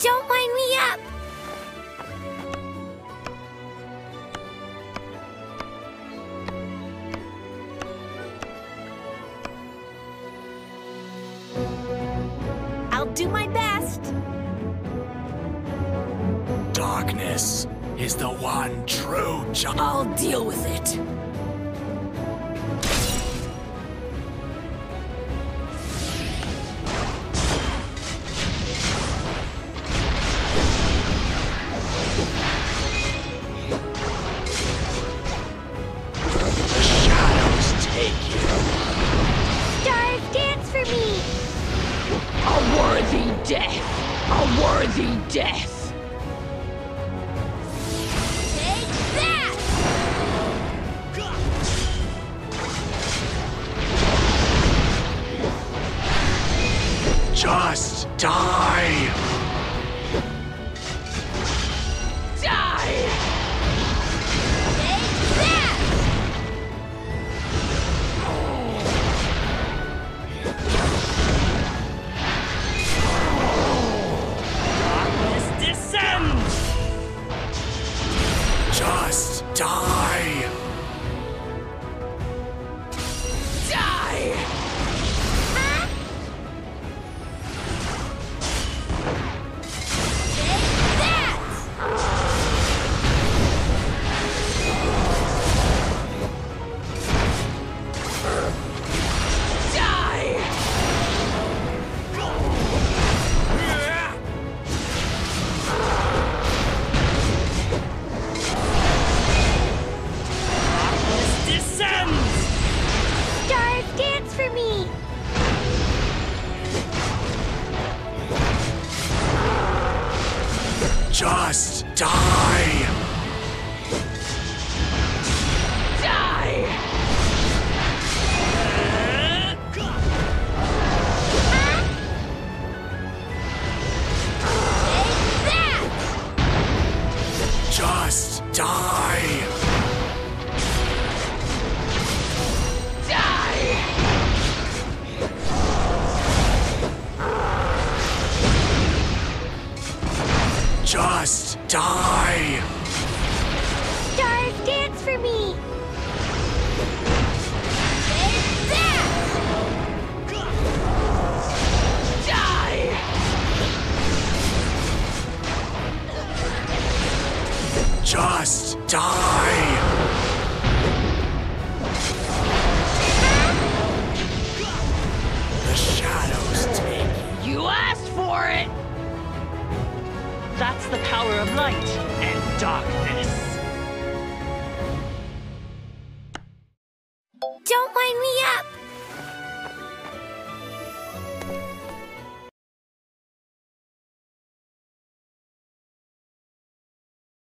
Don't wind me up! I'll do my best. Darkness is the one true giant. I'll deal with it. Death! Take that! Just die! Die! Take that! Just die! Die! Huh? Take that! Die! Just die! Die! Huh? Take that! Just die! Just die! Stars dance for me! Take that! Die! Just die! That's the power of light and darkness. Don't wind me up!